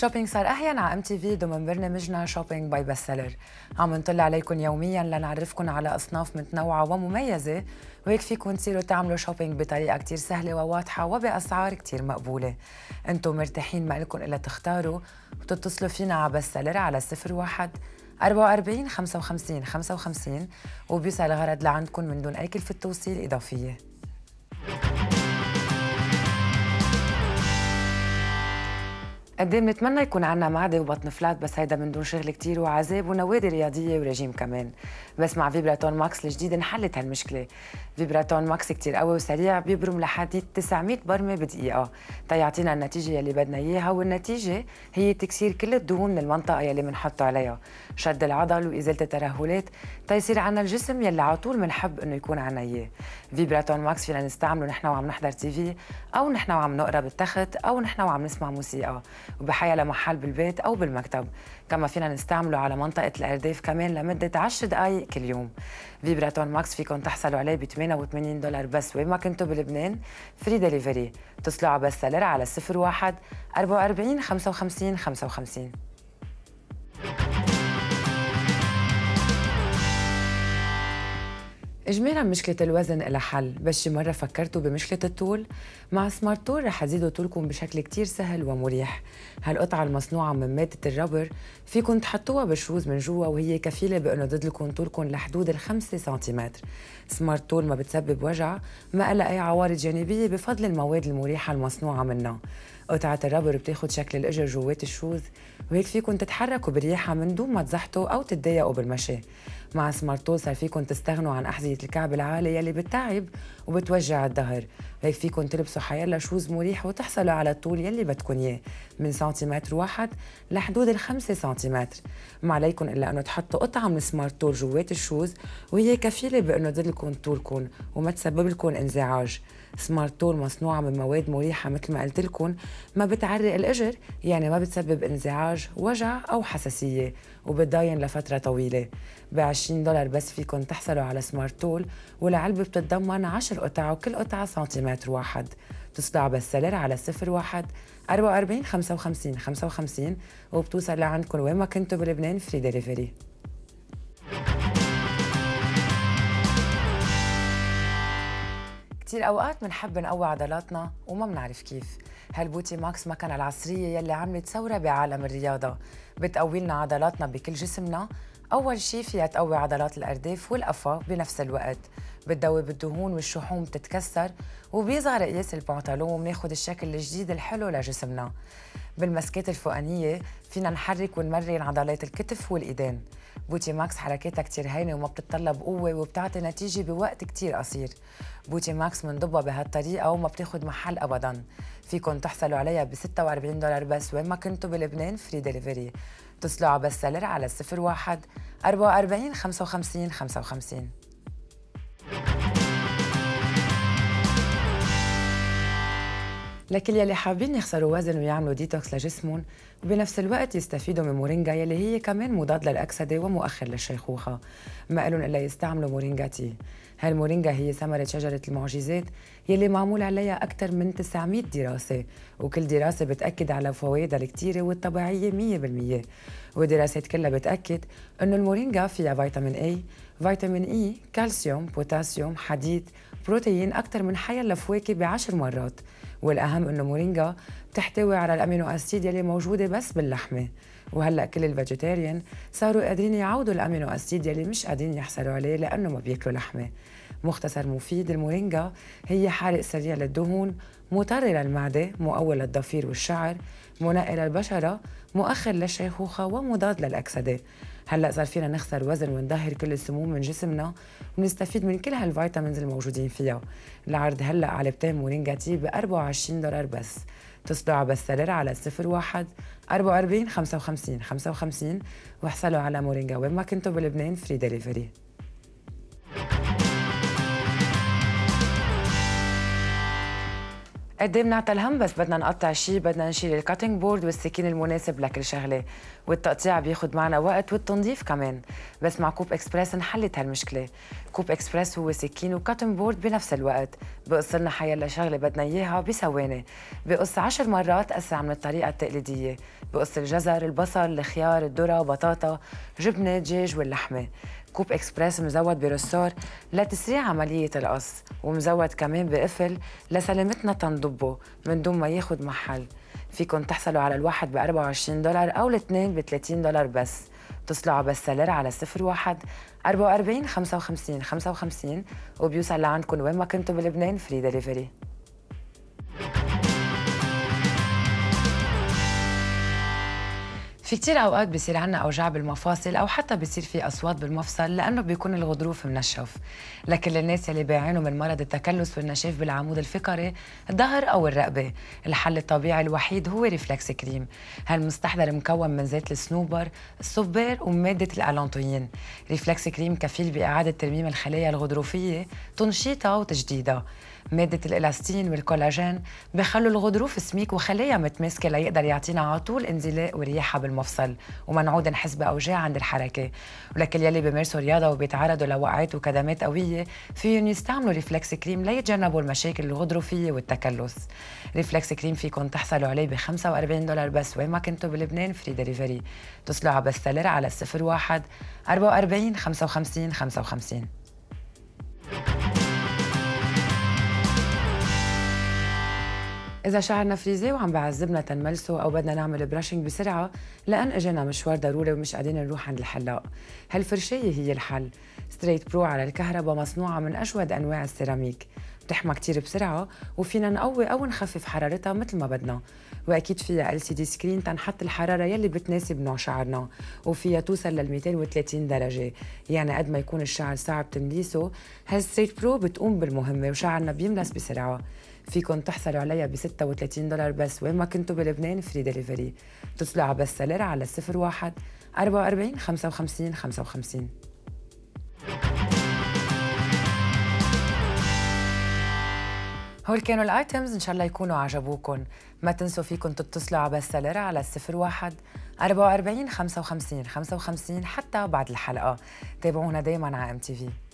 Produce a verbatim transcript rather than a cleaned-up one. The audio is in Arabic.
شوبينج صار أحيان على إم تي في ضمن برنامجنا شوبينج باي بست سيلر. عم نطلع عليكم يوميا لنعرفكم على أصناف متنوعة ومميزة، وهيك فيكم تصيروا تعملوا شوبينج بطريقة كتير سهلة وواضحة وبأسعار كتير مقبولة. أنتم مرتاحين ما إلكم إلا تختاروا، وتتصلوا فينا على بست سيلر على صفر واحد أربعة وأربعين خمسة وخمسين خمسة وخمسين، وبيوصل الغرض لعندكم من دون أي كلفة توصيل إضافية. قد ايه بنتمنى يكون عنا معده وبطن فلات، بس هيدا من دون شغل كتير وعذاب ونوادي رياضيه ورجيم كمان. بس مع فيبراتون ماكس الجديد انحلت هالمشكله. فيبراتون ماكس كتير قوي وسريع، بيبرم لحديد تسعمية برمه بدقيقه تيعطينا النتيجه يلي بدنا اياها، والنتيجه هي تكسير كل الدهون من المنطقه يلي بنحطه عليها، شد العضل وازاله الترهلات تيصير عنا الجسم يلي على طول بنحب انه يكون عنا اياه. فيبراتون ماكس فينا نستعمله نحن وعم نحضر تي في، او نحن وعم نقرا بالتخت، او نحن وعم نسمع موسيقى، وبحيا لمحل بالبيت أو بالمكتب. كما فينا نستعمله على منطقة الأرداف كمان لمدة عشر دقايق كل يوم. فيبراتون ماكس فيكم تحصلوا عليه ب ثمانية وثمانين دولار بس وين ما كنتوا بلبنان، فري ديليفري. اتصلوا على بست سيلر على صفر واحد أربعة وأربعين خمسة وخمسين خمسة وخمسين. اجمالا مشكله الوزن لها حل، بس شي مره فكرتوا بمشكله الطول؟ مع سمارت تول رح تزيدوا طولكم بشكل كتير سهل ومريح. هالقطعه المصنوعه من ماده الربر فيكم تحطوها بالشوز من جوا، وهي كفيله بانه تزيدلكم طولكم لحدود الخمسة سنتيمتر. سمارت تول ما بتسبب وجع، ما لها اي عوارض جانبيه بفضل المواد المريحه المصنوعه منها. قطعه الربر بتاخد شكل الاجر جوات الشوز، وهيك فيكم تتحركوا برياحه من دون ما تزحطوا او تتضايقوا بالمشي. مع سمارت تول صار فيكم تستغنوا عن احذيه الكعب العاليه يلي بتتعب وبتوجع الظهر، هيك فيكم تلبسوا حيلا شوز مريح وتحصلوا على الطول يلي بدكم اياه من سنتيمتر واحد لحدود الخمسة سنتيمتر. ما عليكم الا انه تحطوا قطعه من سمارت تول جوات الشوز، وهي كفيله بانه تزيدلكم طولكم وما تسبب لكم انزعاج. سمارت تول مصنوعه من مواد مريحه مثل ما قلت لكم، ما بتعرق الاجر، يعني ما بتسبب انزعاج، وجع او حساسيه، وبتضاين لفتره طويله. ب عشرين دولار بس فيكم تحصلوا على سمارت تول، والعلبه بتتضمن عشر قطع وكل قطعه سنتيمتر واحد. تصدع بس سيلر على صفر واحد أربعة وأربعين خمسة وخمسين خمسة وخمسين، وبتوصل لعندكم وين ما كنتوا بلبنان، فري ديليفري. كتير اوقات بنحب نقوي عضلاتنا وما بنعرف كيف. هالبوتي ماكس مكنه العصريه يلي عملت ثوره بعالم الرياضه، بتقوي لنا عضلاتنا بكل جسمنا. أول شي فيها تقوي عضلات الأرداف والقفا بنفس الوقت، بتدوب بالدهون والشحوم بتتكسر، وبيصغر قياس البنطلون وبناخد الشكل الجديد الحلو لجسمنا. بالمسكات الفوقانية فينا نحرك ونمرن عضلات الكتف والإيدين. بوتي ماكس حركاتها كتير هينة وما بتتطلب قوة، وبتعطي نتيجة بوقت كتير قصير. بوتي ماكس منضبها بهالطريقة وما بتاخد محل أبداً. فيكن تحصلوا عليها ب ستة وأربعين دولار بس وين ما كنتوا بلبنان، فري ديليفري. اتصلوا على بست سيلر على صفر واحد أربعة وأربعين خمسة وخمسين خمسة وخمسين. لكل يلي حابين يخسروا وزن ويعملوا ديتوكس لجسمهم، وبنفس الوقت يستفيدوا من مورينجا يلي هي كمان مضاد للأكسدة ومؤخر للشيخوخة، ما إلهم إلا يستعملوا مورينجا تي. هالمورينجا هي ثمرة شجرة المعجزات يلي معمول عليها أكثر من تسعمية دراسة، وكل دراسة بتأكد على فوائدها الكتيرة والطبيعية مية بالمية، والدراسات كلها بتأكد إنه المورينجا فيها فيتامين أي، فيتامين إي، كالسيوم، بوتاسيوم، حديد، بروتين، أكثر من حيل الفواكه بعشر مرات، والأهم إنه مورينجا بتحتوي على الأمينو أسيد يلي موجودة بس باللحمة. وهلا كل الفيجيتيريان صاروا قادرين يعوضوا الامينو اسيد يلي مش قادرين يحصلوا عليه لانه ما بياكلوا لحمه. مختصر مفيد، المورينجا هي حارق سريع للدهون، مطر للمعده، مقوي للضفير والشعر، منقي للبشره، مؤخر للشيخوخه، ومضاد للاكسده. هلا صار فينا نخسر وزن ونظهر كل السموم من جسمنا، ونستفيد من كل هالفيتامينز الموجودين فيها. العرض هلا على بتين مورينجا تي ب أربعة وعشرين دولار بس. اتصلوا على بست سيلر على صفر واحد أربعة وأربعين خمسة وخمسين خمسة وخمسين، واحصلوا على مورينجا وين ما كنتوا بلبنان، فري ديليفري. قدامنا تلهم، بس بدنا نقطع شيء، بدنا نشيل الكاتنج بورد والسكين المناسب لكل شغله، والتقطيع بياخد معنا وقت والتنظيف كمان، بس مع كوب اكسبرس انحلت هالمشكله. كوب اكسبرس هو سكين وكاتنج بورد بنفس الوقت، بقص لنا حيلا شغله بدنا اياها بثواني، بقص عشر مرات اسرع من الطريقه التقليديه، بقص الجزر، البصل، الخيار، الذره، بطاطا، جبنه، دجاج واللحمه. كوب اكسبرس مزود برصار لتسريع عمليه القص، ومزود كمان بقفل لسلامتنا تنضبه من دون ما ياخد محل. فيكن تحصلوا على الواحد ب أربعة وعشرين دولار او الاثنين ب ثلاثين دولار بس. اتصلوا على بست سيلر على صفر واحد أربعة وأربعين خمسة وخمسين خمسة وخمسين وبيوصل لعندكم وين ما كنتوا بلبنان فري دليفري. في كتير اوقات بصير عنا اوجاع بالمفاصل او حتى بصير في اصوات بالمفصل لانه بيكون الغضروف منشف. لكل الناس يلي بيعانوا من مرض التكلس والنشاف بالعمود الفقري، الظهر او الرقبه، الحل الطبيعي الوحيد هو ريفلكس كريم. هالمستحضر مكون من زيت الصنوبر، الصبير وماده الالانتوين. ريفلكس كريم كفيل باعاده ترميم الخلايا الغضروفيه، تنشيطها وتجديدها. مادة الإلاستين والكولاجين بخلوا الغضروف سميك وخلايا متماسكة ليقدر يعطينا على طول انزلاق ورياحة بالمفصل وما نعود نحس بأوجاع عند الحركة. ولكل يلي بيمارسوا رياضة وبيتعرضوا لوقعات وكدمات قوية فيهم يستعملوا ريفلكس كريم ليتجنبوا المشاكل الغضروفية والتكلس. ريفلكس كريم فيكم تحصلوا عليه ب خمسة وأربعين دولار بس وين ما كنتوا بلبنان فري دليفري. اتصلوا على بست سيلر على صفر واحد أربعة وأربعين خمسة وخمسين خمسة وخمسين. إذا شعرنا فريزي وعم بعذبنا تنملسه أو بدنا نعمل براشنج بسرعة لأن إجانا مشوار ضروري ومش قادرين نروح عند الحلاق، هالفرشاية هي الحل. ستريت برو على الكهرباء مصنوعة من أجود أنواع السيراميك، بتحمى كتير بسرعة وفينا نقوي أو نخفف حرارتها مثل ما بدنا، وأكيد فيها إل سي دي سكرين تنحط الحرارة يلي بتناسب نوع شعرنا، وفيها توصل لل مئتين وثلاثين درجة، يعني قد ما يكون الشعر صعب تمليسه هالستريت برو بتقوم بالمهمة وشعرنا بيملس بسرعة. فيكن تحصلوا عليها ب ستة وثلاثين دولار بس وين ما كنتوا بلبنان فري دليفري. اتصلوا على بست سيلر على صفر واحد أربعة وأربعين خمسة وخمسين خمسة وخمسين. هول كانوا الايتمز، ان شاء الله يكونوا عجبوكم. ما تنسوا فيكن تتصلوا على بست سيلر على صفر واحد أربعة وأربعين خمسة وخمسين خمسة وخمسين حتى بعد الحلقة. تابعونا دايما على ام تي في.